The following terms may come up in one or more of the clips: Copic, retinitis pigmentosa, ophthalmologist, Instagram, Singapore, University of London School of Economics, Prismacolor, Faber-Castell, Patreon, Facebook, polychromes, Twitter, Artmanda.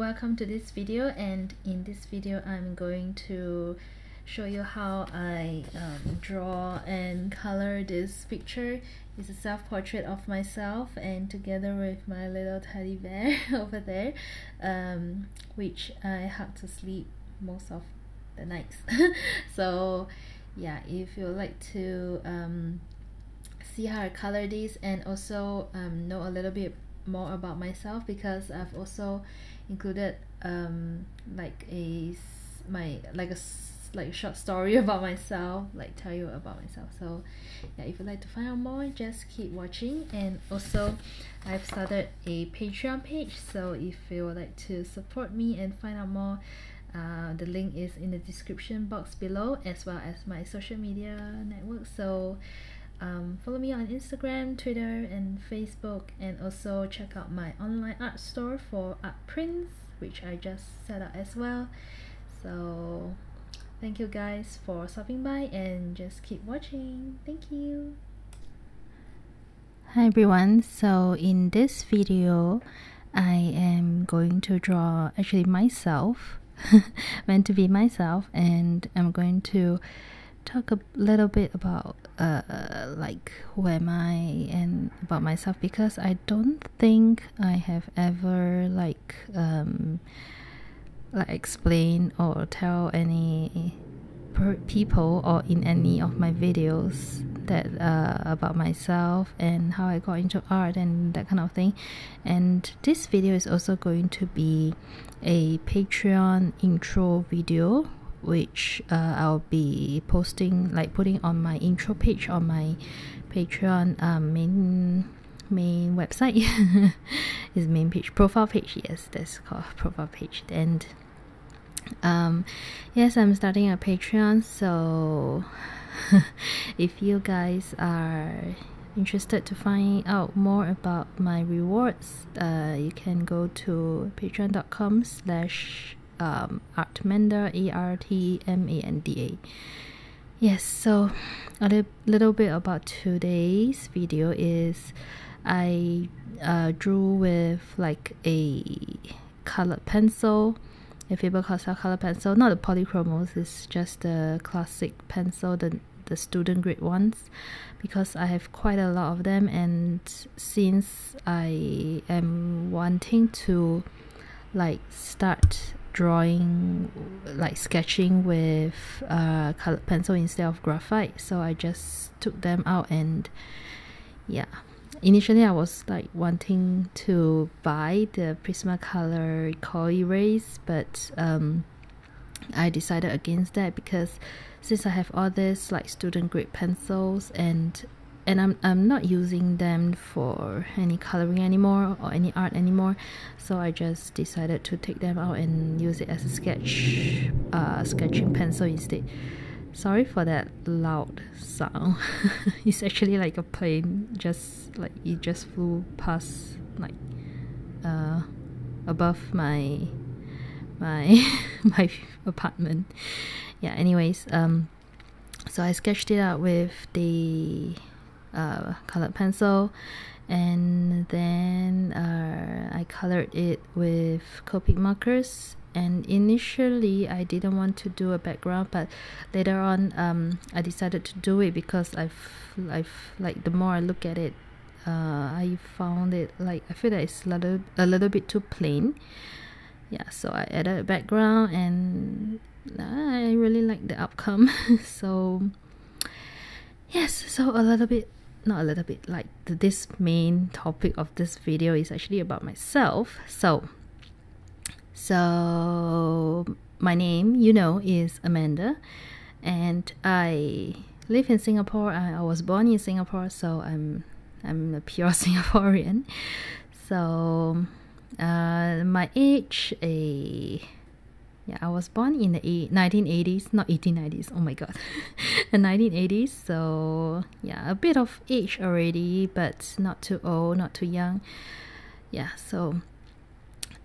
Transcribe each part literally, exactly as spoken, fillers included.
Welcome to this video, and in this video I'm going to show you how I um, draw and color this picture. It's a self-portrait of myself, and together with my little teddy bear over there, um, which I had to sleep most of the nights. So yeah, if you would like to um, see how I color this and also um, know a little bit more about myself, because I've also included um like a my like a like short story about myself, like tell you about myself. So yeah, if you'd like to find out more, just keep watching. And also I've started a Patreon page, so if you would like to support me and find out more, uh the link is in the description box below, as well as my social media network. So Um, follow me on Instagram, Twitter, and Facebook, and also check out my online art store for art prints, which I just set up as well. So thank you guys for stopping by, and just keep watching. Thank you. Hi everyone. So in this video I am going to draw actually myself meant to be myself, and I'm going to talk a little bit about uh like who am I and about myself, because I don't think I have ever like um like explain or tell any per people or in any of my videos that uh about myself and how I got into art and that kind of thing. And this video is also going to be a Patreon intro video, which uh, I'll be posting, like putting on my intro page on my Patreon um, main main website. Is main page, profile page, yes, that's called profile page. And um yes, I'm starting a Patreon, so if you guys are interested to find out more about my rewards, uh you can go to patreon.com slash Um, Artmanda, A R T M A N D A. Yes, so a li little bit about today's video is I uh, drew with like a colored pencil, a Faber-Castell colored pencil, not the polychromes, it's just the classic pencil, the, the student grade ones, because I have quite a lot of them. And since I am wanting to like start drawing, like sketching with uh, colored pencil instead of graphite, so I just took them out. And yeah, initially I was like wanting to buy the Prismacolor coil erase, but um, I decided against that, because since I have all these like student grade pencils, and and I'm, I'm not using them for any coloring anymore or any art anymore, so I just decided to take them out and use it as a sketch uh, sketching pencil instead. Sorry for that loud sound. It's actually like a plane, just like it just flew past, like uh, above my my my apartment. Yeah, anyways, um, so I sketched it out with the Uh, colored pencil, and then uh, I colored it with Copic markers. And initially I didn't want to do a background, but later on um, I decided to do it, because I've, I've like the more I look at it, uh, I found it like I feel that it's a little, a little bit too plain. Yeah, so I added a background, and I really like the outcome. So yes, so a little bit, not a little bit, like this main topic of this video is actually about myself. So, so my name, you know, is Amanda, and I live in Singapore. I, I was born in Singapore, so I'm I'm a pure Singaporean. So, uh, my age, a yeah, I was born in the nineteen eighties, not eighteen nineties, oh my god, the nineteen eighties. So yeah, a bit of age already, but not too old, not too young. Yeah, so,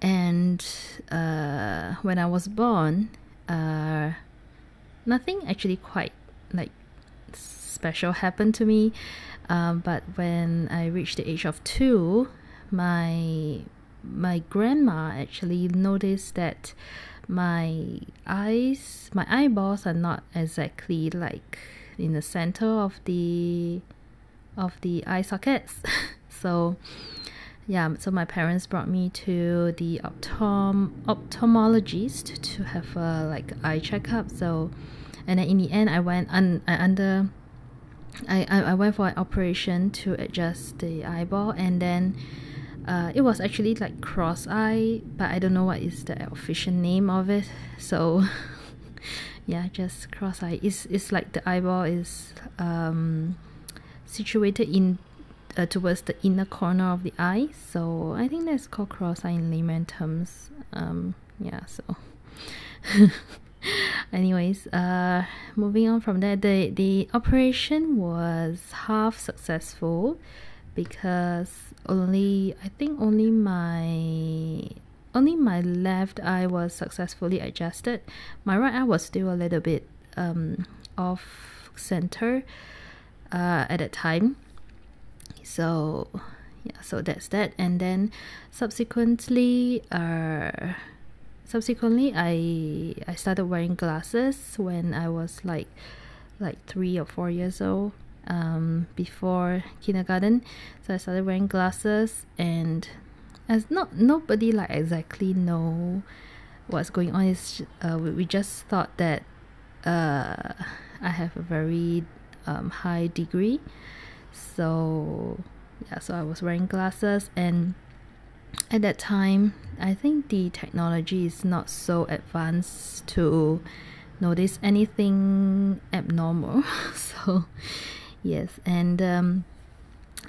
and uh, when I was born, uh, nothing actually quite like special happened to me, um, but when I reached the age of two, my my grandma actually noticed that my eyes, my eyeballs are not exactly like in the center of the of the eye sockets. So yeah, so my parents brought me to the optom ophthalmologist to have a like eye checkup. So, and then in the end, I went un I under I, I I went for an operation to adjust the eyeball, and then uh, it was actually like cross eye, but I don't know what is the official name of it. So yeah, just cross eye. It's it's like the eyeball is um situated in. Uh, towards the inner corner of the eye, so I think that's called cross-eye in layman terms. Um, yeah, so anyways, uh, moving on from there, the, the operation was half successful because only, I think only my only my left eye was successfully adjusted. My right eye was still a little bit um, off center uh, at that time. So yeah, so that's that. And then subsequently uh subsequently I I started wearing glasses when I was like like three or four years old, um before kindergarten. So I started wearing glasses, and as not nobody like exactly know what's going on, is uh, we, we just thought that uh I have a very um high degree. So yeah, so I was wearing glasses, and at that time I think the technology is not so advanced to notice anything abnormal. So yes, and um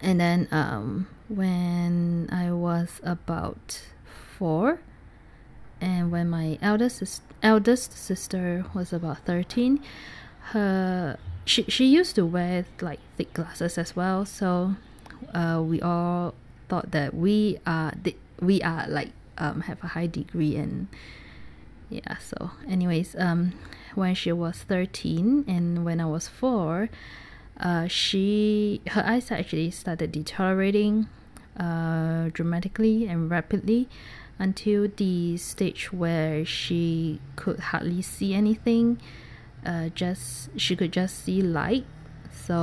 and then um when I was about four, and when my eldest eldest sister was about thirteen, her She, she used to wear like thick glasses as well, so uh, we all thought that we are we are like um, have a high degree. And yeah, so anyways, um, when she was thirteen and when I was four, uh, she her eyesight actually started deteriorating uh, dramatically and rapidly until the stage where she could hardly see anything. Uh, just she could just see light. So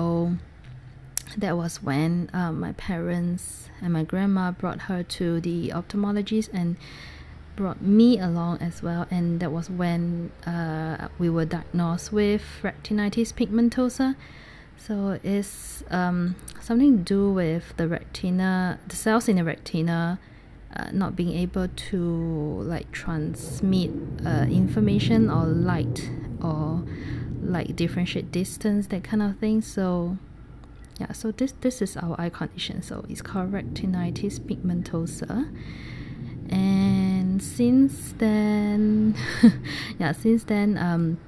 that was when uh, my parents and my grandma brought her to the ophthalmologist and brought me along as well. And that was when uh, we were diagnosed with retinitis pigmentosa. So it's um, something to do with the retina, the cells in the retina Uh, not being able to like transmit uh, information or light, or like differentiate distance, that kind of thing. So yeah, so this this is our eye condition. So it's called retinitis pigmentosa, and since then yeah since then um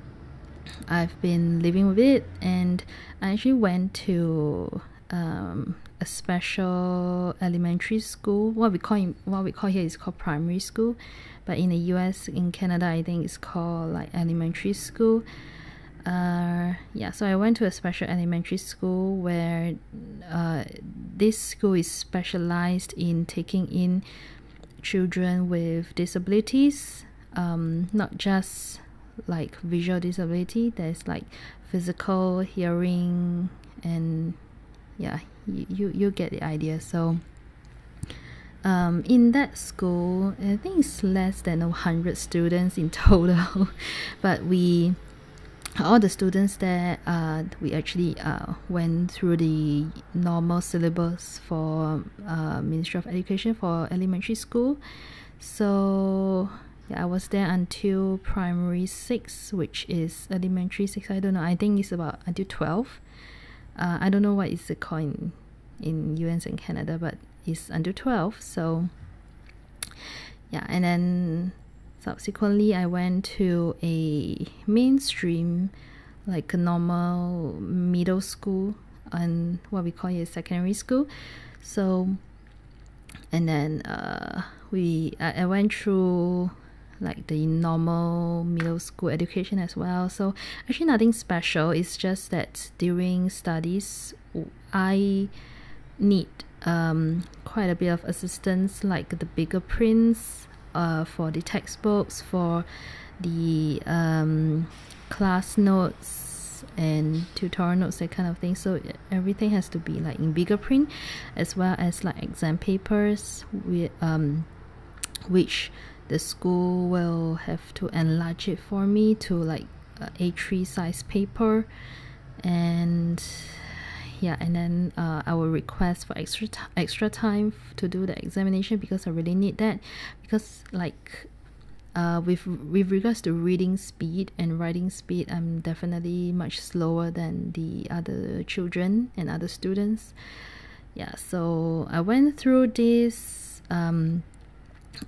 I've been living with it, and I actually went to um a special elementary school. What we call in, what we call here is called primary school, but in the U S, in Canada, I think it's called like elementary school. Uh, yeah, so I went to a special elementary school where uh, this school is specialized in taking in children with disabilities, um, not just like visual disability. There's like physical, hearing, and yeah, you, you you get the idea. So um in that school, I think it's less than a hundred students in total, but we all the students there, uh we actually uh went through the normal syllabus for uh Ministry of Education for elementary school. So yeah, I was there until primary six, which is elementary six, I don't know, I think it's about until twelve. Uh, I don't know what is the coin in U S and Canada, but it's under twelve. So yeah, and then subsequently I went to a mainstream, like a normal middle school, and what we call it secondary school. So and then uh, we I, I went through like the normal middle school education as well. So actually nothing special, it's just that during studies I need um, quite a bit of assistance, like the bigger prints uh, for the textbooks, for the um, class notes and tutorial notes, that kind of thing. So everything has to be like in bigger print, as well as like exam papers with, um, which the school will have to enlarge it for me to like uh, A three size paper. And yeah, and then uh, I will request for extra extra time to do the examination, because I really need that, because like uh, with with regards to reading speed and writing speed, I'm definitely much slower than the other children and other students. Yeah, so I went through this um,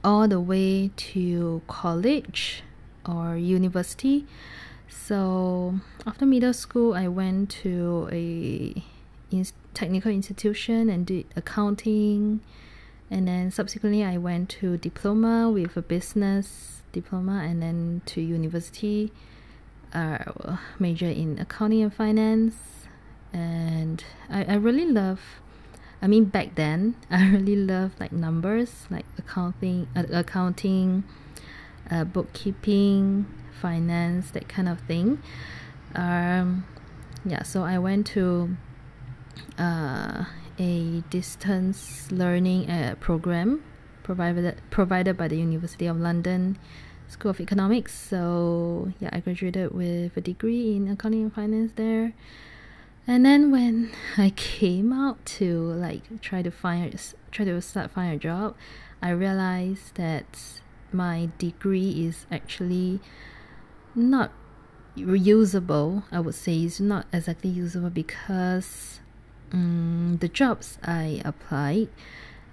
all the way to college or university. So after middle school, I went to a technical institution and did accounting, and then subsequently I went to diploma with a business diploma, and then to university, uh, major in accounting and finance. And I, I really love, I mean back then, I really love like numbers, like accounting, uh, accounting, uh, bookkeeping, finance, that kind of thing. Um, yeah, so I went to uh, a distance learning uh, program provided provided by the University of London School of Economics. So yeah, I graduated with a degree in accounting and finance there. And then when I came out to like try to find try to start find a job, I realized that my degree is actually not reusable. I would say it's not exactly usable, because um, the jobs I applied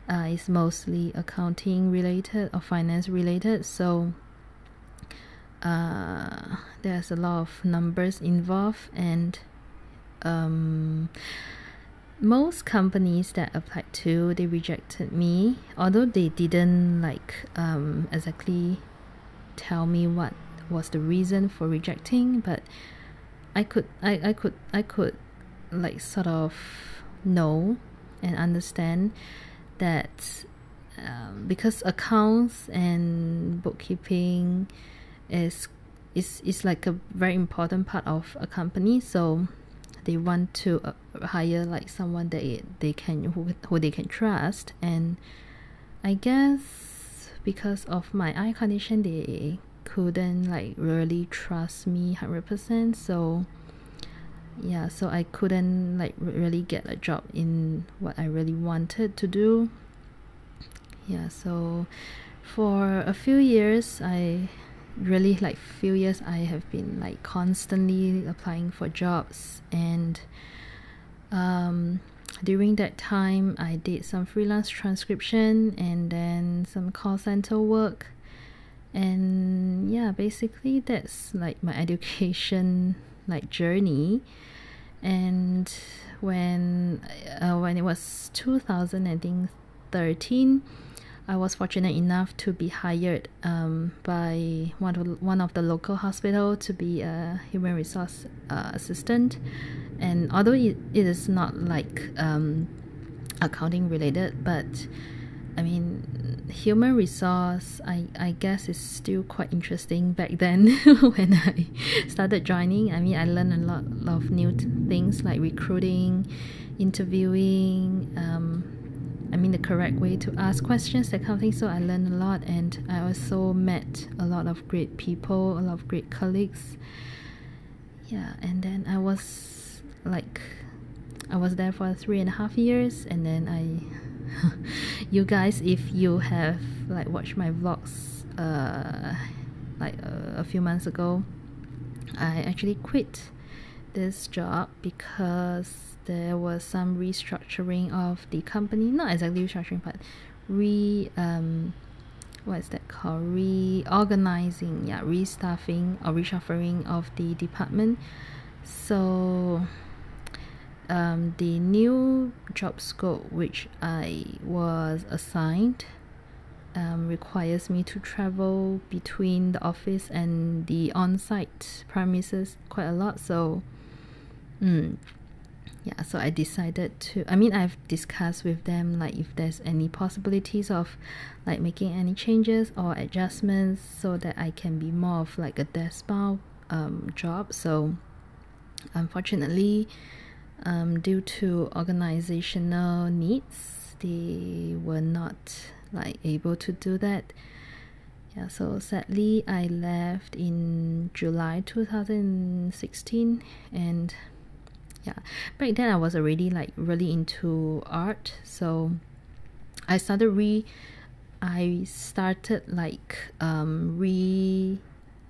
uh, is mostly accounting related or finance related. So uh, there's a lot of numbers involved, and um, most companies that applied to, they rejected me, although they didn't like um, exactly tell me what was the reason for rejecting. But I could I, I could I could like sort of know and understand that um, because accounts and bookkeeping is is is like a very important part of a company, so they want to uh, hire like someone that it, they can who, who they can trust. And I guess because of my eye condition, they couldn't like really trust me one hundred percent. So yeah, so I couldn't like really get a job in what I really wanted to do. Yeah, so for a few years, I really like few years I have been like constantly applying for jobs. And um, during that time, I did some freelance transcription and then some call center work. And yeah, basically that's like my education like journey. And when uh, when it was two thousand thirteen, I was fortunate enough to be hired um, by one of, one of the local hospital to be a human resource uh, assistant. And although it, it is not like um, accounting related, but I mean, human resource, I, I guess is still quite interesting back then. When I started joining, I mean, I learned a lot of new things like recruiting, interviewing, um, I mean the correct way to ask questions, that kind of thing. So I learned a lot, and I also met a lot of great people, a lot of great colleagues. Yeah, and then I was like, I was there for three and a half years, and then I, you guys, if you have like watched my vlogs, uh, like uh, a few months ago, I actually quit this job because there was some restructuring of the company, not exactly restructuring, but re um what's that called reorganizing, yeah, restaffing or reshuffling of the department. So um the new job scope which I was assigned um requires me to travel between the office and the on-site premises quite a lot. So mm, Yeah, so I decided to, I mean, I've discussed with them like if there's any possibilities of like making any changes or adjustments so that I can be more of like a desk bound um, job. So unfortunately, um, due to organizational needs, they were not like able to do that. Yeah, so sadly, I left in July two thousand sixteen, and yeah, back then I was already like really into art, so I started re, I started like um re,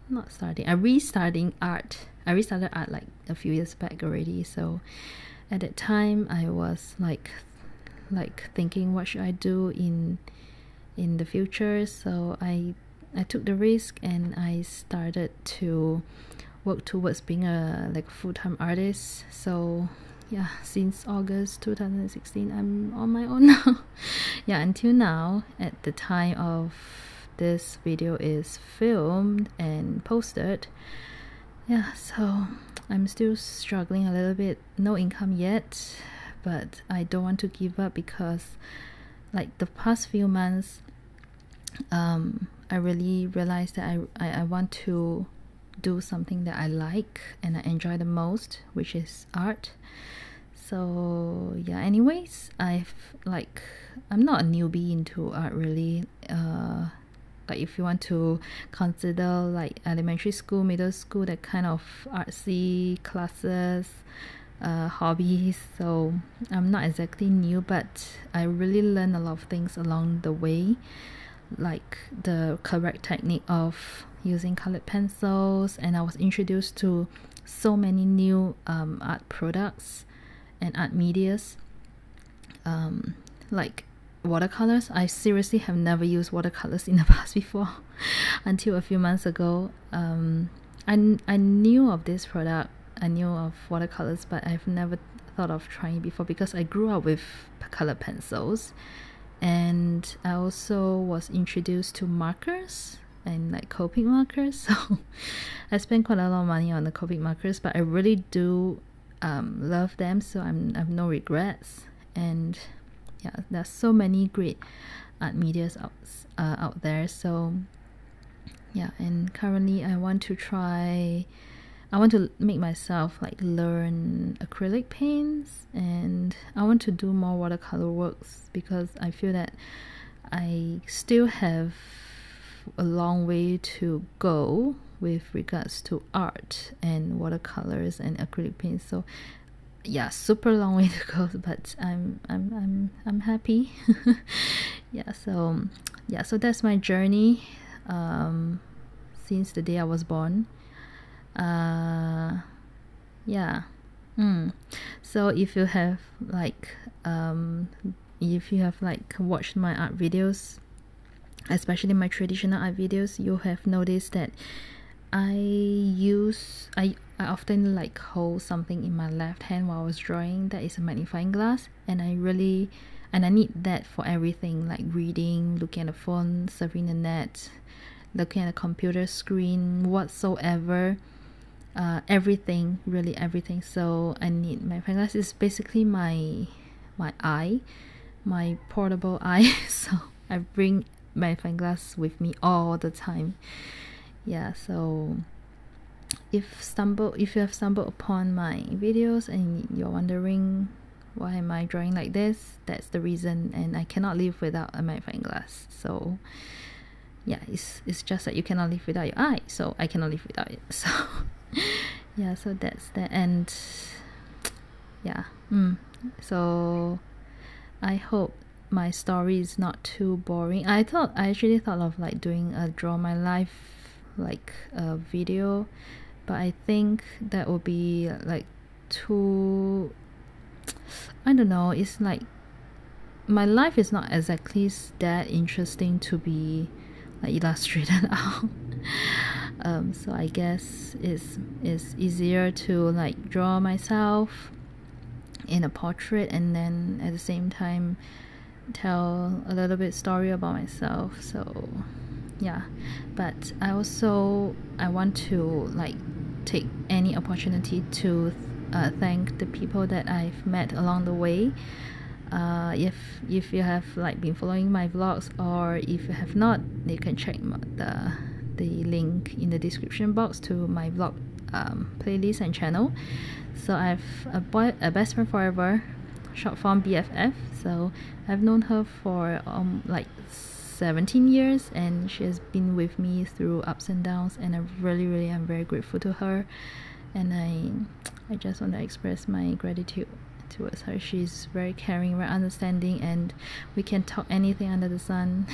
not starting, I restarting art. I restarted art like a few years back already. So at that time I was like, like thinking what should I do in, in the future. So I, I took the risk and I started to work towards being a like full-time artist. So yeah, since August two thousand sixteen I'm on my own now. Yeah, until now, at the time of this video is filmed and posted. Yeah, so I'm still struggling a little bit, no income yet, but I don't want to give up because like the past few months um I really realized that I, I, I want to do something that I like and I enjoy the most, which is art. So yeah, anyways, I've like I'm not a newbie into art really. Uh like if you want to consider like elementary school, middle school, that kind of artsy classes, uh hobbies, so I'm not exactly new, but I really learned a lot of things along the way, like the correct technique of using colored pencils, and I was introduced to so many new um, art products and art medias, um, like watercolors. I seriously have never used watercolors in the past before until a few months ago. um, I, I knew of this product, I knew of watercolors, but I've never thought of trying it before because I grew up with colored pencils, and I also was introduced to markers and like Copic markers. So I spent quite a lot of money on the Copic markers, but I really do um, love them, so I'm, I have no regrets. And yeah, there's so many great art medias out, uh, out there. So yeah, and currently I want to try, I want to make myself like learn acrylic paints, and I want to do more watercolor works because I feel that I still have a long way to go with regards to art and watercolors and acrylic paints. So yeah, super long way to go, but I'm I'm I'm I'm happy. Yeah, so yeah, so that's my journey um since the day I was born. Uh yeah. Mm. So if you have like um if you have like watched my art videos, especially my traditional art videos, you have noticed that I use I, I often like hold something in my left hand while I was drawing. That is a magnifying glass, and I really and I need that for everything, like reading, looking at the phone, surfing the net, looking at a computer screen, whatsoever. Uh, everything, really everything. So I need magnifying glass. It's basically my my eye, my portable eye. So I bring magnifying glass with me all the time. Yeah, so if stumble if you have stumbled upon my videos and you're wondering why am I drawing like this, that's the reason, and I cannot live without a magnifying glass. So yeah, it's it's just that you cannot live without your eye, so I cannot live without it. So yeah, so that's that. And yeah, mm, so I hope my story is not too boring. I thought I actually thought of like doing a draw my life like a video, but I think that would be like too, I don't know, it's like my life is not exactly that interesting to be like illustrated out. Um, so I guess it's, it's easier to like draw myself in a portrait and then at the same time tell a little bit story about myself. So yeah, but I also I want to like take any opportunity to uh, thank the people that I've met along the way. Uh, if if you have like been following my vlogs, or if you have not, you can check the the link in the description box to my vlog um, playlist and channel. So I've a, boy, a best friend forever, short form B F F. So I've known her for um like seventeen years, and she has been with me through ups and downs, and I really really am very grateful to her, and I I just want to express my gratitude towards her. She's very caring, very understanding, and we can talk anything under the sun.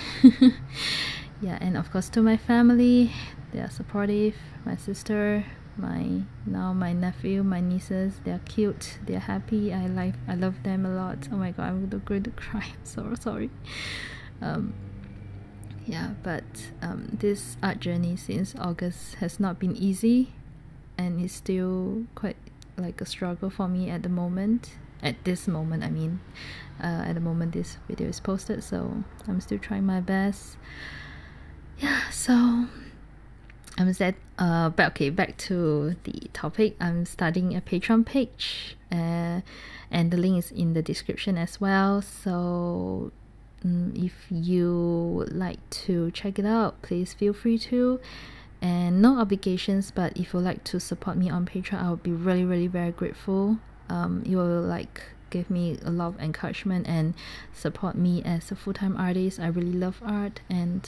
Yeah, and of course to my family, they are supportive. My sister, my now my nephew, my nieces, they're cute, they're happy. I like I love them a lot. Oh my god, I'm going to cry. I'm so sorry. Um yeah, but um this art journey since August has not been easy, and it's still quite like a struggle for me at the moment. At this moment, I mean, uh, at the moment this video is posted, so I'm still trying my best. Yeah, so I'm set. Uh, but okay, back to the topic. I'm starting a Patreon page, uh, and the link is in the description as well. So um, if you would like to check it out, please feel free to. And no obligations, but if you'd like to support me on Patreon, I would be really really very grateful. Um you will like give me a lot of encouragement and support me as a full-time artist. I really love art, and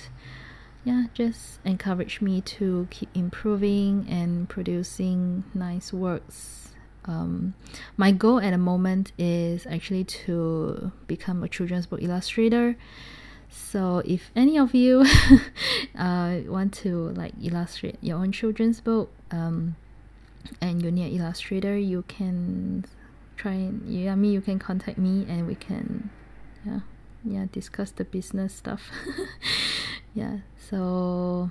yeah, just encourage me to keep improving and producing nice works. Um my goal at the moment is actually to become a children's book illustrator. So if any of you uh, want to like illustrate your own children's book, um, and you need an illustrator, you can try and yeah, I mean, you can contact me, and we can yeah yeah discuss the business stuff. Yeah. So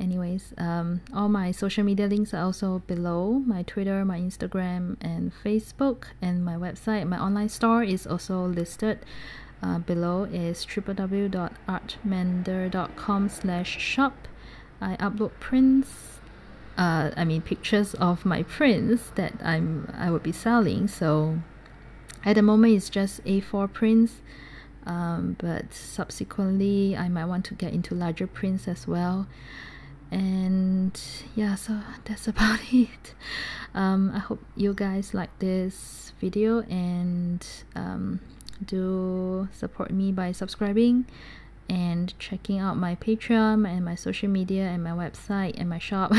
anyways, um, all my social media links are also below. My Twitter, my Instagram, and Facebook, and my website, my online store is also listed. Uh, below is w w w dot artmanda dot com slash shop. I upload prints, uh, I mean pictures of my prints that I'm I would be selling. So at the moment it's just A four prints, um, but subsequently I might want to get into larger prints as well. And yeah, so that's about it. um, I hope you guys like this video, and um, do support me by subscribing and checking out my Patreon and my social media and my website and my shop.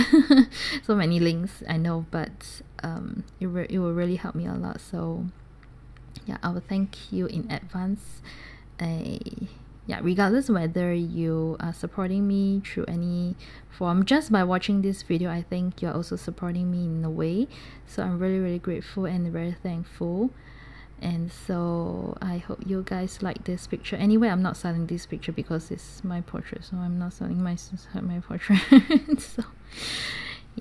So many links, I know, but um it, re it will really help me a lot. So yeah, I will thank you in advance. I yeah regardless whether you are supporting me through any form, just by watching this video, I think you're also supporting me in a way. So I'm really really grateful and very thankful. And so I hope you guys like this picture. Anyway, I'm not selling this picture because it's my portrait, so I'm not selling my my portrait. So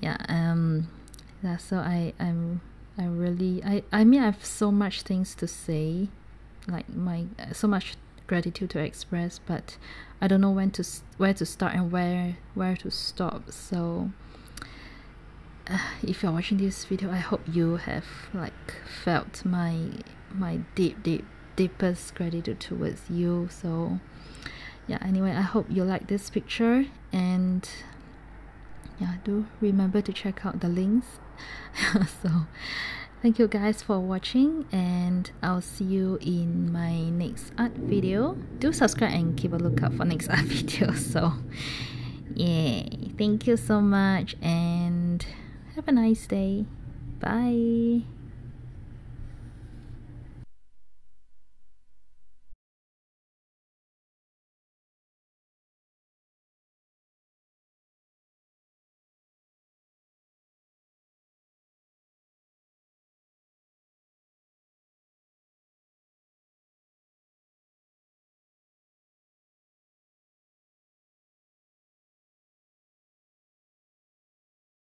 yeah, um that's so I I'm I really I I mean I have so much things to say, like my so much gratitude to express, but I don't know when to where to start and where where to stop. So uh, if you're watching this video, I hope you have like felt my my deep deep deepest gratitude towards you. So yeah, anyway, I hope you like this picture, and yeah, do remember to check out the links. So thank you guys for watching, and I'll see you in my next art video. Do subscribe and keep a lookout for next art video. So yeah, thank you so much, and have a nice day. Bye.